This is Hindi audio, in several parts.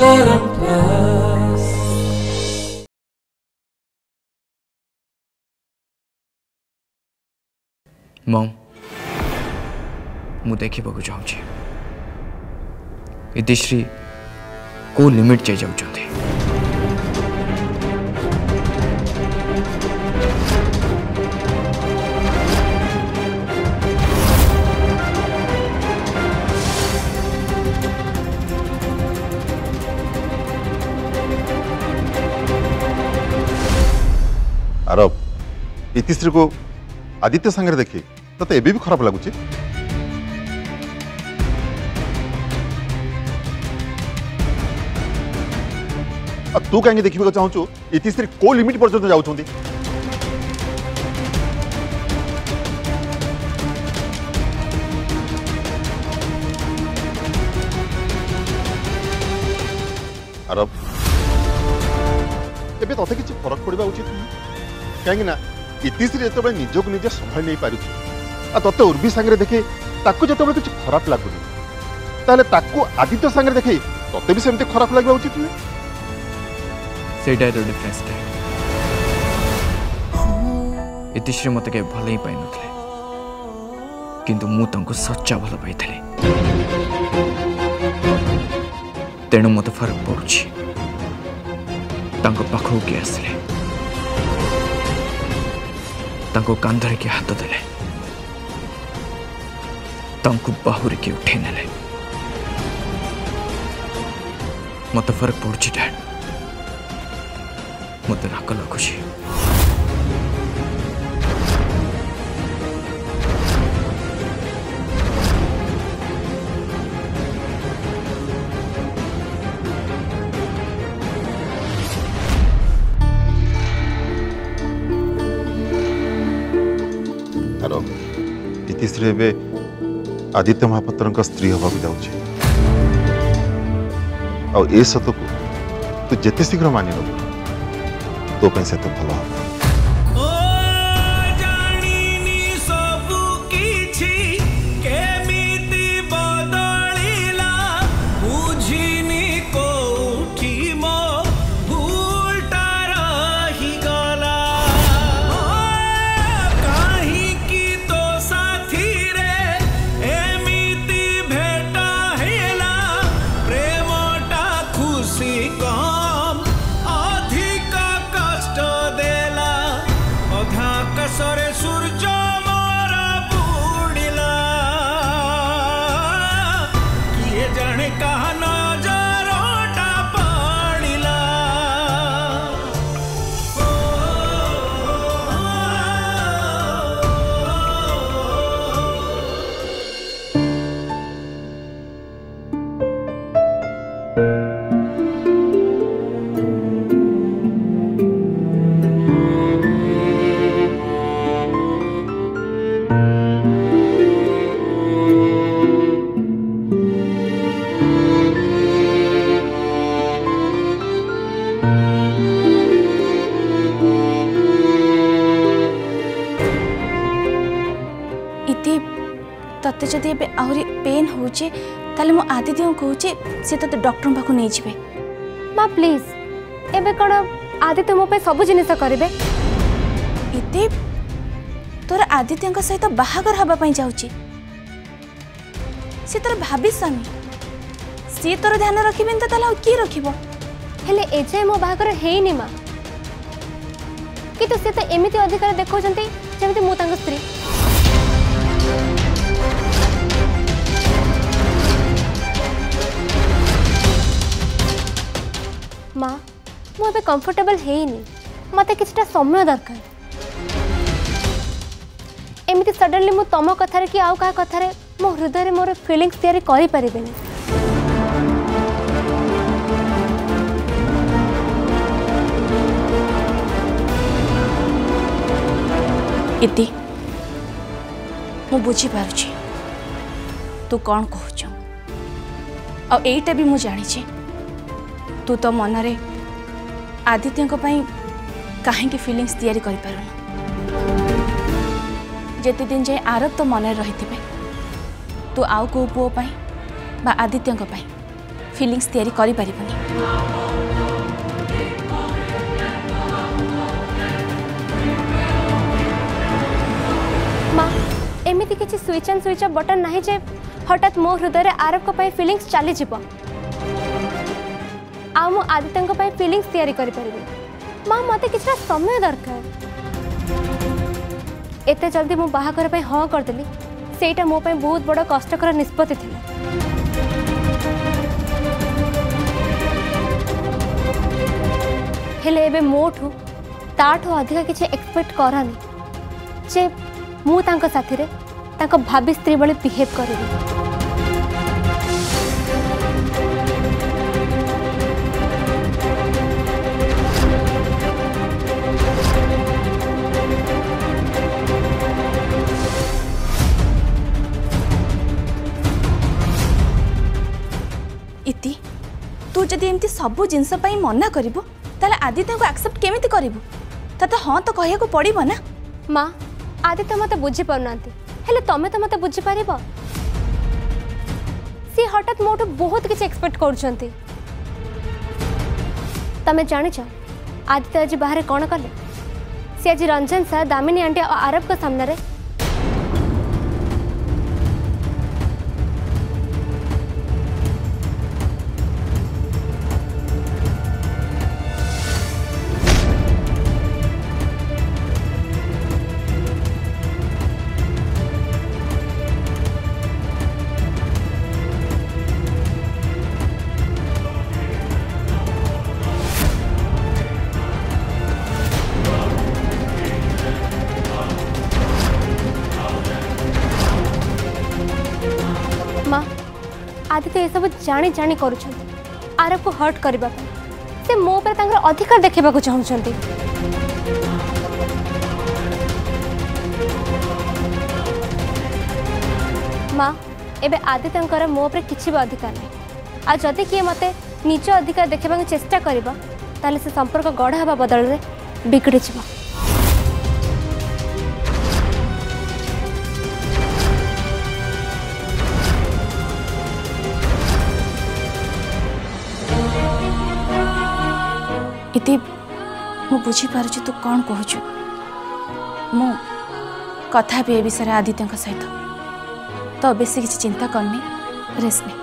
Tarang Plus। Mom, मुझे देखी बगु जाऊँगी। इतिश्री को लिमिट चाहिए जाऊँ चाहते। आरव इतिश्री को आदित्य सांगे देखी तो एबी भी खराब लगुच। तू कहीं देखा चाहूँ इतिश्री को लिमिट पर्यटन जाऊँ। आरव एबे तथे किसी फरक पड़ा उचित कहीं इतिश्री जो निजक निजे संभाल नहीं पार्टी तत्ते उर्वी सांगे देखे ताकू जो कि खराब लगुनि ताकू आदित्य सांगे देखे तत्ते भी सेमती खराब लगे उचित सेटा डिफरेन्स इतिश्री मत के भल ही पाई नथिले किंतु मु तंको सच्चा भल पाई थले तेणु मत फरक पड़ुछि तांको पाखो के आसले तांको कांधर के हाथ देले तांको बाहुर के उठे नेले मत फरक पड़ुछि डैड मत नाक लगुची। हेलो इतिश्री बे आदित्य महापात्र स्त्री हवाक जाऊँ सत को तू जिते शीघ्र मानिन तो पैसे तो भला ते जदि ए आहरी पेन होचे ताले मो आदित्य कहूचे सी तो डॉक्टर पाक नहीं जाए माँ प्लीज एबे कौन आदित्य मो सब जिनस करे इति तोर आदित्य सहित बाहागर हाँपाई जाऊे सी तोर भाभी स्वामी सी तोर ध्यान रखबे तो ताले किए रखब हेले एजे मो बाहागर हेनी माँ कि सी तो एमती अधिकार देखा जमी मुझे स्त्री माँ मुझे कंफर्टेबल है मत कि समय दरकार एमती सडनली मु तुम कथार कि आउ क्या कथार मो हृदय मोर फिलिंग्स तैयारी करि परिबेनी इति मु बुझी पारुछी तू कौन कहूँ आ एटा भी मु जानिछी तू तो मनरे आदित्य कहीं फिलिंग्स तैयारी कर पारुनी जेते दिन जाए आरव तो मनरे रही तू आउ को पुओं आदित्य फिलिंग्स तैयारी करी पारिबनी। एमती किसी switch and switch off button ना जे हठात मो हृदय आरव फिलिंग्स चली आदित्य फिलिंग्स तैयारी माँ मत कि समय दरकार एत जल्दी मो बाहर हाँ करदेली सेटा मो बहुत बड़ कष्टकर निष्पत्ति थी। हेले एबे मोठू ताठू अधिका किसी एक्सपेक्ट करानी जे मु तांका साथी रे तांका भाभी स्त्री वाले बिहेव करेगी। इति तू जदि एमती सबु जिनस पई मना करिवो ताले आदित्य को एक्सेप्ट केमिति करिवो तते हां तो कहया को पड़िवो ना। माँ आदित्य मत बुझी पारना तमें तो मत बुझीपार सी हठात मोटू बहुत किसी एक्सपेक्ट करमें जाच आदित्य आज बाहर कौन कले सी आज रंजन साह दामिनी आंटी और आरव के सामने आदित्य ये सब जानी जानी आरव को हर्ट करने से मो पर अधिकार देखा चाहते। माँ एबे आदित्य मो पर किसी भी अधिकार नहीं आ जदि किए मत निज अधिकार देखा चेष्टा कर संपर्क गढ़ा हाँ बदल में बिगड़ी जा। इति मु बुझी पारुची तू कौन कहचु मु कथा भी ए विषय आदित्य सहित तो बेसी किसी चिंता करनी रेशमी।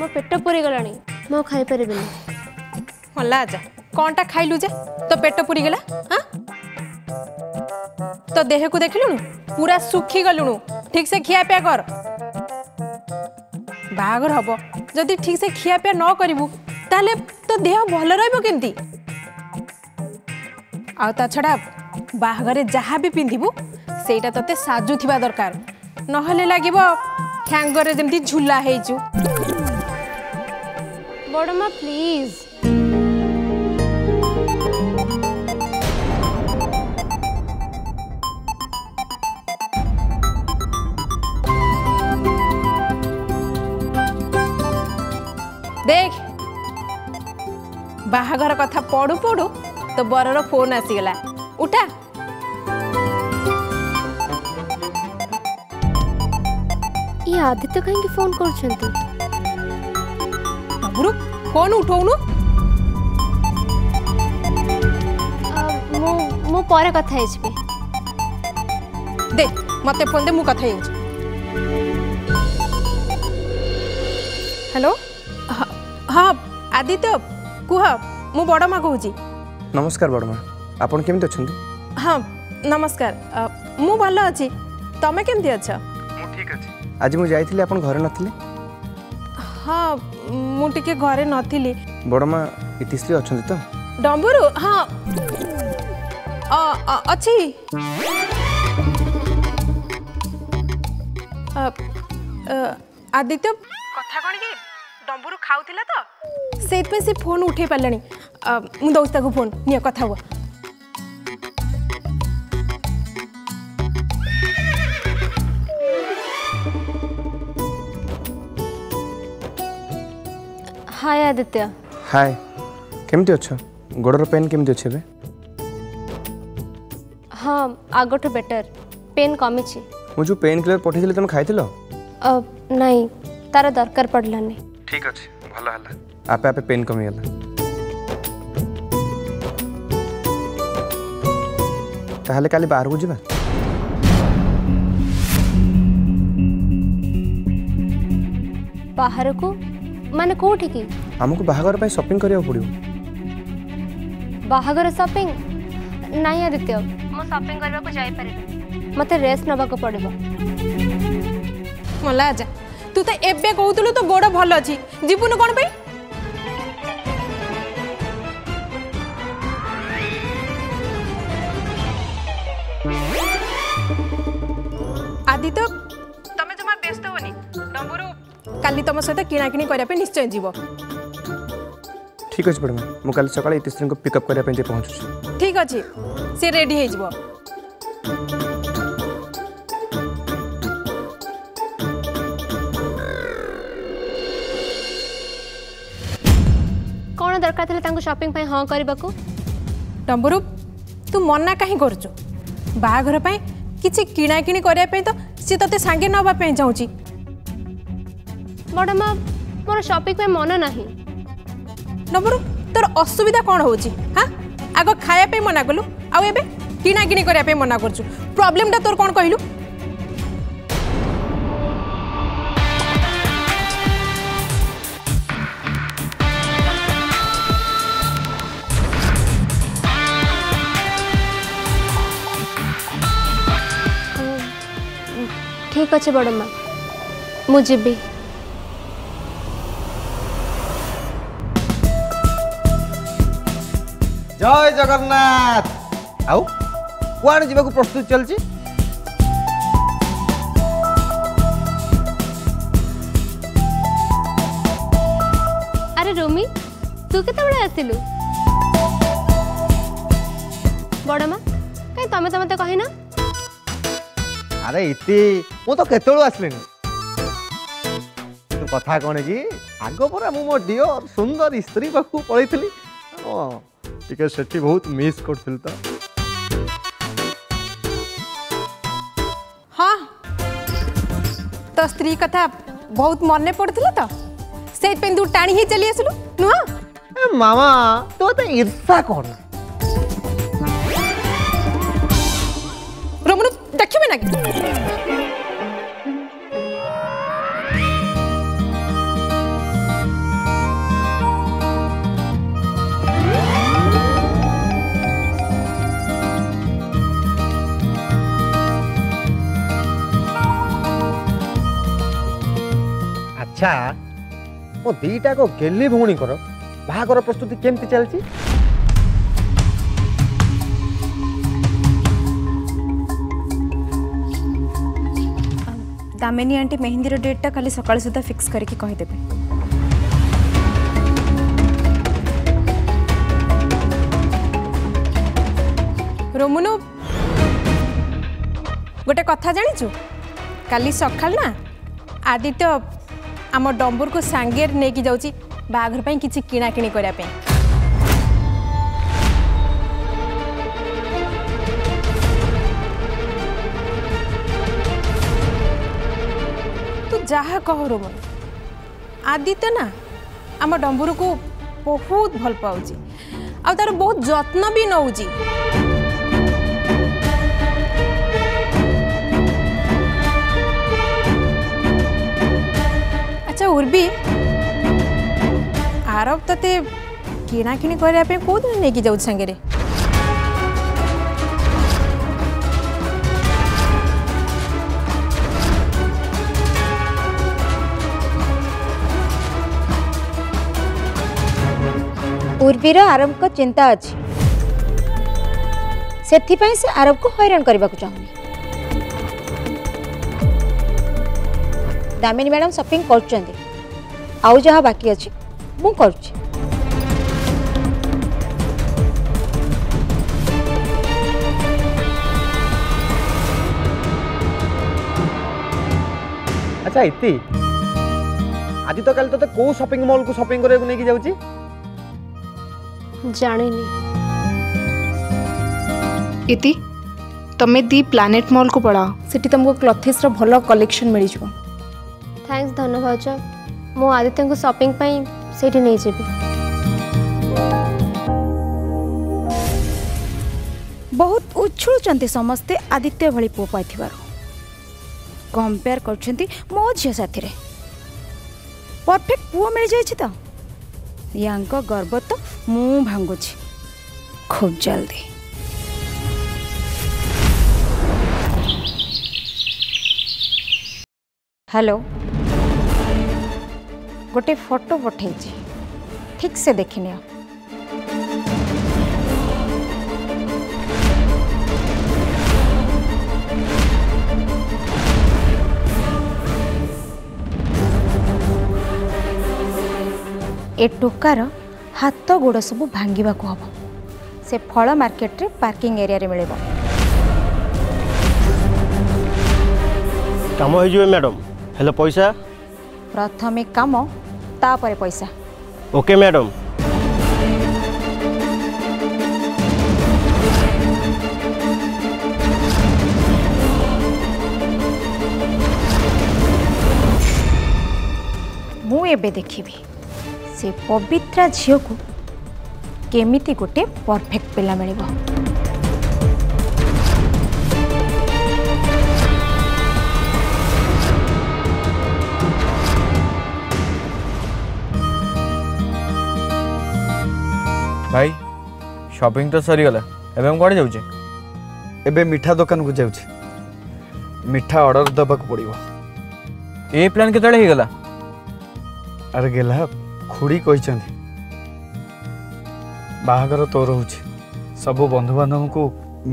मो पेट पूरी गलानी मो खाई परबेनी हल्ला जा कोनटा खाइलु जे तो पेट पूरी गला। हां तो देह को देखलुनु पूरा सुखी गलुनु ठीक से खिया पिया कर बागर हबो जदी ठीक से खिया पिया न करिवु ताले तो देह भलो रहबो केमती आ ता छडा बागरे जहा भी पिंधिबु सेटा तते साजु थिबा दरकार नहले लागिबो खांगरे जेमती झुला हेजु। बड़मा प्लीज देख बाहागर कथा पढ़ू पढ़ू तो बरर फोन आसीगला उठा। ये आदित्य कहीं फोन कर कौन उठौनु मो पर कथा हेजबे दे मते फोन दे मु कथा हेज। हेलो हाँ आदित्य कुह मु बड़मा कहूँ। नमस्कार बड़मा आपन केमते अछन? हाँ नमस्कार मु भल अछि तमे केमथि अच्छा मु ठीक अछि आज मु जाइथिले अपन घर नथिले हां मु टिके घरे नथिले बडमा इतिश्री अछन त डंबुरु हां अ अछि आदित्य कथा कोन की डंबुरु खाउथिला त सेत पे से फोन उठे पलनी मु दोस्ता को फोन निया कथा हुआ हाय आदित्य हाय केमती अच्छा गोडर पेन केमती अच्छे बे हां आगोठो बेटर पेन कमी छी मु जो पेन किलर पठेले तने खाइथिलो नहीं तारा दरकार पड़लानी ठीक अछि भला हला आपे आपे पेन कमी हला ताहले काली बाहर को जिबा बाहर को माने कोठी की हमको बाहागर पे शॉपिंग करियो पड़ियो बाहागर शॉपिंग नहीं आदित्य मो शॉपिंग करबा को जाई परबे मते रेस्ट नबा को पड़बो मला जा तू तो एबे कहतलु तो गोड़ भल अछि जीवनु कोन पे आदित्य तमे जमा व्यस्त होनी डंबुरु काली तम सहित किणा किणी करने निश्चय जीव ठीक अच्छे बड़मा मु काली सकाल इतिश्री को पिकअप करने पहुँचुची ठीक अच्छे सी रेडी है जीव कौन दरकार था शॉपिंग हाँ करने को डंबुरु तू मना कहीं करुचु बाहाघर किसी किणा किणी करने तो सी ते सांगे नापी चाहूँगी बड़मा मोर शॉपिंग में मन नहीं डंबुरु तोर असुविधा कौन हो आग खाया मना कलु आबे किणा किणी करने मना करू प्रॉब्लम तोर कौन कहलु ठीक अच्छे बड़मा मुझे भी जय जगन्नाथ आउ कौन जीवा को प्रस्तुत चलची अरे रोमी तू केत बड़ा आसिलु बड़मा कहीं तमे तो मते कहिना अरे इति मु तो केतळू आसलिनी तो कथा कोन की आगो पर मु मोर डियो सुंदर स्त्री पाखु पळैथिली ओ ठीक है सेठी बहुत मिस करथिलता हां तो स्त्री कथा बहुत मरने पड़थिला त सेठ पेंदु टाणी ही चली आसलु नुआ ए मामा तो ईर्षा कोन रोमनु देखबे ना कि अच्छा मो दीटा को गेली भूणी कर बाहागर प्रस्तुति केमती चलती दामिनी आंटी मेहंदी रो डेट टा खाली सकाळ सुद्धा फिक्स करके कहि देबे रोमनु गोटे कथा जानिछु काली सकाळ ना आदित्य आम डंबुर को सांगे नहीं जाऊँगी बाघर पर किसी किणाकिणी करने तू जहा कह रोम आदित्य ना आम डंबुर को बहुत भल पाउची आ तार बहुत जत्न भी नौजी उर्बी आरब ते किणाकिणी करने कौन नहीं जाऊ सागर उर्वीर आरव को चिंता अच्छी से आरव को हैरान करने को चाहूँगी। दामिनी मैडम शॉपिंग कर बाकी अच्छी मु कर अच्छा इति आज तो कल तो को शॉपिंग मॉल को शॉपिंग करे नहीं जाऊची जानिनी इति तमे दी प्लैनेट मॉल को पड़ा सिटी तुमको क्लॉथिस रो भलो कलेक्शन मिली जो थैंक्स धन्यवाद चा मो आदित्य को शॉपिंग पई सेठी नहीं जेबी बहुत उछुल चंती समस्ते आदित्य भली पो पाई थिबार कंपेयर करछंती मो झिया साथी रे परफेक्ट पुओ मिल जाय छी त यांको गर्व तो मुंह भांगो छी खूब जल्दी हेलो गोटे फोटो पठे छी ठीक से देखिनिया ए टोकार हाथ गोड़ सब भांगा को हम से फल मार्केट रे पार्किंग एरिया रे मिले काम हो मैडम हेलो पैसा प्रथम काम तापर पैसा ओके मैडम मु एबे देखिबी से पवित्रा झील को केमिति गोटे परफेक्ट पिला मिल भाई शॉपिंग तो सरीगला एवं कौन जाऊे एबे मिठा दुकान को जाऊे मिठा ऑर्डर दबाक पड़ो ए प्लान के तड़े गला अरे गला खुड़ी कहते बाहागर तो रोच सब बंधु बांधव को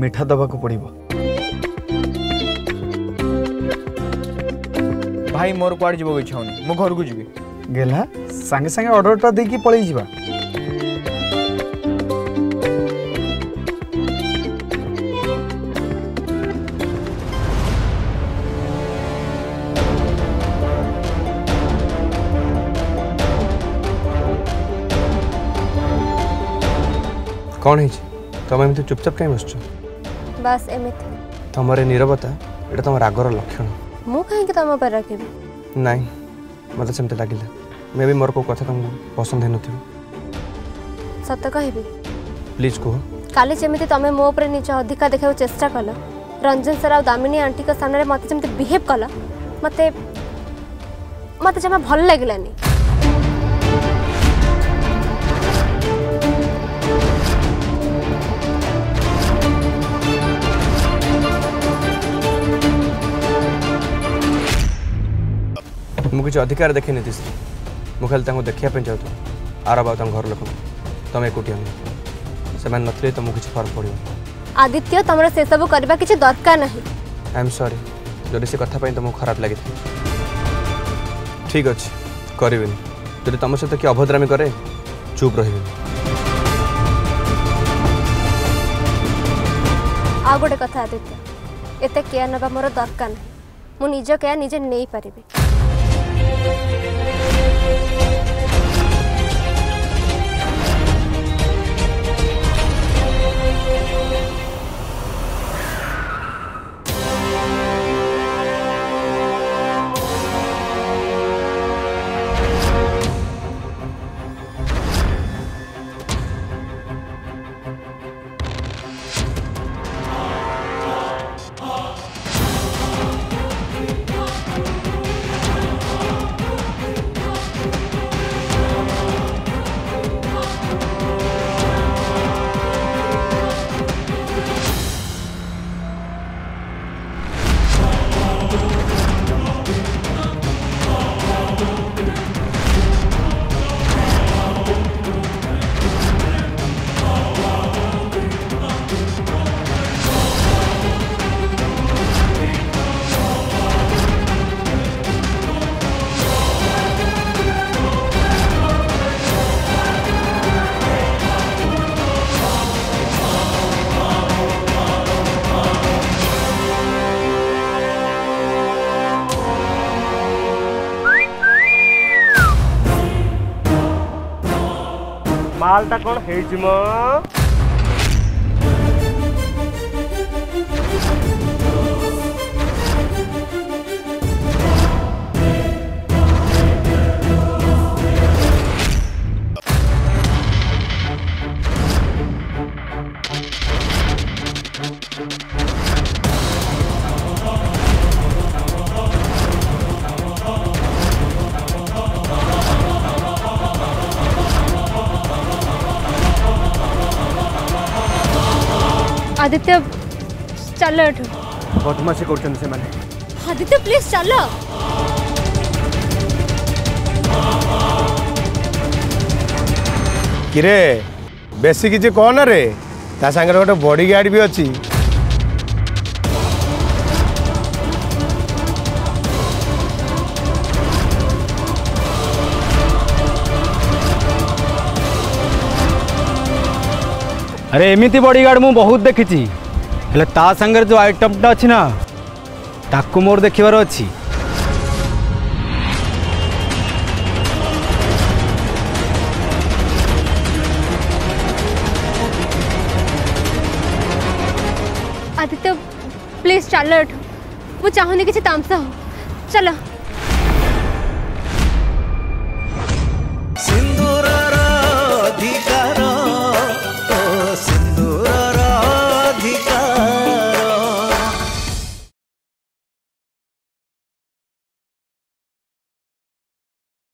मिठा दबाक पड़ो भाई मोर कुआड़ जीव इच्छा होनी मो घर को जी गेला सांगे सांगे ऑर्डर टा देकी पळै जीवा कौन है तुम एम चुपचाप कहीं बस बस एमती तुम्हारे नीरवता ये तुम रागर लक्षण मु कहीं तुम पर रखी ना मतलब सेमती लगे मे भी मोर को कथा तुमको पसंद है नत कह प्लीज कह काली जमी तुम्हें मो पर निज अधिका देखा चेष्टा कल रंजन सर आ दामिनी आंटी सामने मत जमी बिहेव कल मते मत जमा भल लगलानी मुझे अधिकार देखे नीतीश्री मुझे खाली देखापी चाहूँ आरब आम घर लोक तुम एकुटिया से नी तुम किसी फर्क पड़ो आदित्य तुम से सब करने किसी दरकार नहीं आई एम सॉरी जब से कथपाई तुमको खराब लगे ठीक अच्छे करें जो तुम सहित किए अभद्रामी करे चुप रही आ गोटे कथा आदित्य एत केयर ना मोर दरकार नहीं मुझे निज केयर निजे नहीं पारि हाल ता कौन है म आदित्य चल एठू बदमाशी करछन से माने आदित्य प्लीज चल कि रे बेसी किछ कोन रे ता संगे गोटे बॉडी गार्ड भी अछि अरे एमती बॉडी गार्ड मुझे बहुत देखी हेल्ले ता संगे जो आइटमटा अच्छी ना ताकू मोर देखार अच्छी आदित्य प्लीज चल एठू मुझे चाहूनी किसी तामसा हो चलो।